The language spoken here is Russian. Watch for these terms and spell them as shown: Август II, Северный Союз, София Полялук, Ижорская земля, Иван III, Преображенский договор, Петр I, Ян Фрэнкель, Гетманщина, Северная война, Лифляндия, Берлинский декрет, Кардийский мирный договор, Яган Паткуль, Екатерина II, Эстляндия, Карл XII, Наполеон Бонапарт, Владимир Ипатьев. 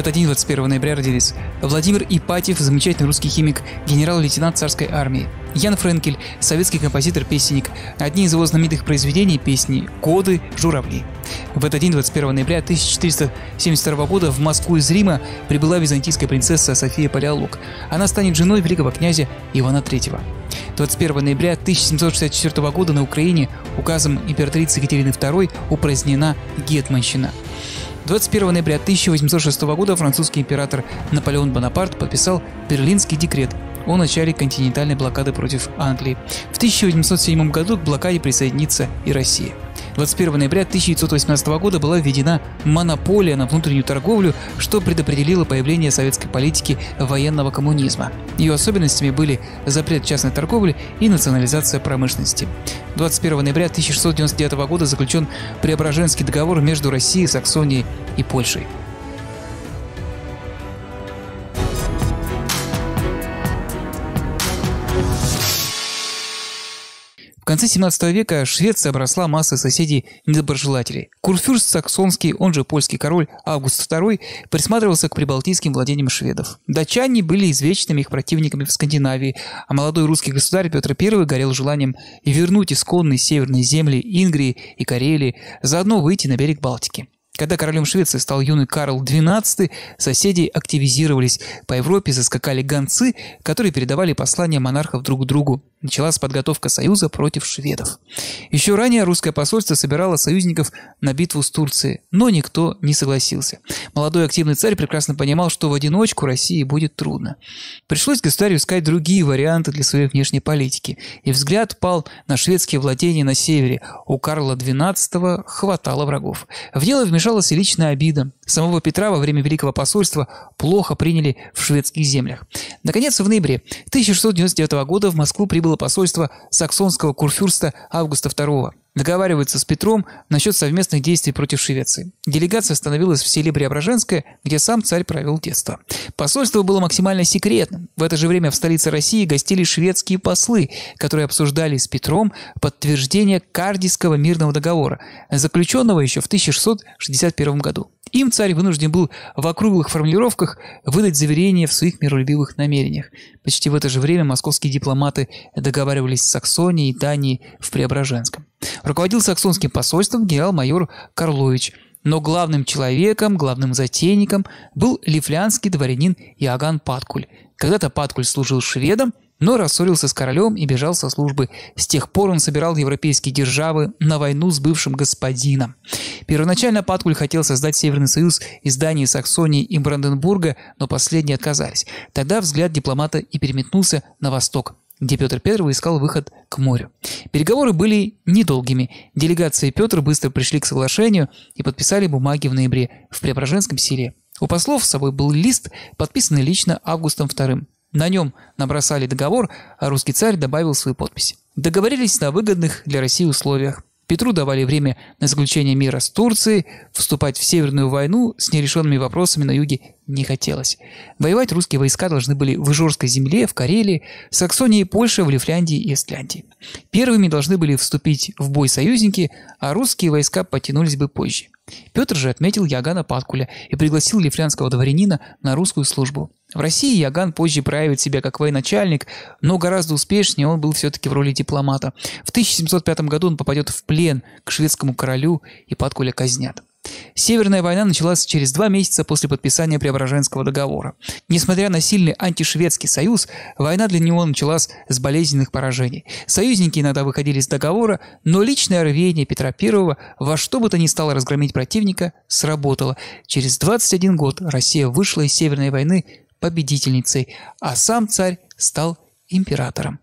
этот день, 21 ноября, родились Владимир Ипатьев, замечательный русский химик, генерал-лейтенант царской армии, Ян Фрэнкель, советский композитор-песенник. Одни из его знаменитых произведений – песни «Коды журавли». В этот день, 21 ноября 1472 года, в Москву из Рима прибыла византийская принцесса София Полялук. Она станет женой великого князя Ивана III. 21 ноября 1764 года на Украине указом императрицы Екатерины II упразднена Гетманщина. 21 ноября 1806 года французский император Наполеон Бонапарт подписал Берлинский декрет о начале континентальной блокады против Англии. В 1807 году к блокаде присоединится и Россия. 21 ноября 1918 года была введена монополия на внутреннюю торговлю, что предопределило появление советской политики военного коммунизма. Ее особенностями были запрет частной торговли и национализация промышленности. 21 ноября 1699 года заключен Преображенский договор между Россией, Саксонией и Польшей. В конце 17 века Швеция обросла массой соседей-недоброжелателей. Курфюрст саксонский, он же польский король Август II, присматривался к прибалтийским владениям шведов. Датчане были извечными их противниками в Скандинавии, а молодой русский государь Петр I горел желанием вернуть исконные северные земли Ингрии и Карелии, заодно выйти на берег Балтики. Когда королем Швеции стал юный Карл XII, соседи активизировались. По Европе заскакали гонцы, которые передавали послания монархов друг другу. Началась подготовка союза против шведов. Еще ранее русское посольство собирало союзников на битву с Турцией, но никто не согласился. Молодой активный царь прекрасно понимал, что в одиночку России будет трудно. Пришлось государю искать другие варианты для своей внешней политики, и взгляд пал на шведские владения на севере. У Карла XII хватало врагов. В дело вмешалась и личная обида. Самого Петра во время Великого посольства плохо приняли в шведских землях. Наконец, в ноябре 1699 года в Москву прибыл посольство саксонского курфюрста Августа II. Договариваются с Петром насчет совместных действий против Швеции. Делегация остановилась в селе Преображенское, где сам царь провел детство. Посольство было максимально секретным. В это же время в столице России гостили шведские послы, которые обсуждали с Петром подтверждение Кардийского мирного договора, заключенного еще в 1661 году. Им царь вынужден был в округлых формулировках выдать заверение в своих миролюбивых намерениях. Почти в это же время московские дипломаты договаривались с Саксонией и Данией в Преображенском. Руководил саксонским посольством генерал-майор Карлович, но главным человеком, главным затейником был лифляндский дворянин Яган Паткуль. Когда-то Паткуль служил шведом, но рассорился с королем и бежал со службы. С тех пор он собирал европейские державы на войну с бывшим господином. Первоначально Паткуль хотел создать Северный Союз из Дании, Саксонии и Бранденбурга, но последние отказались. Тогда взгляд дипломата и переметнулся на восток, где Петр I искал выход к морю. Переговоры были недолгими. Делегация и Петр быстро пришли к соглашению и подписали бумаги в ноябре в Преображенском селе. У послов с собой был лист, подписанный лично Августом II. На нем набросали договор, а русский царь добавил свою подпись. Договорились на выгодных для России условиях. Петру давали время на заключение мира с Турцией, вступать в Северную войну с нерешенными вопросами на юге не хотелось. Воевать русские войска должны были в Ижорской земле, в Карелии, в Саксонии и Польше, в Лифляндии и Эстляндии. Первыми должны были вступить в бой союзники, а русские войска потянулись бы позже. Петр же отметил Ягана Паткуля и пригласил лифляндского дворянина на русскую службу. В России Яган позже проявит себя как военачальник, но гораздо успешнее он был все-таки в роли дипломата. В 1705 году он попадет в плен к шведскому королю, и Паткуля казнят. Северная война началась через 2 месяца после подписания Преображенского договора. Несмотря на сильный антишведский союз, война для него началась с болезненных поражений. Союзники иногда выходили из договора, но личное рвение Петра I во что бы то ни стало разгромить противника сработало. Через 21 год Россия вышла из Северной войны победительницей, а сам царь стал императором.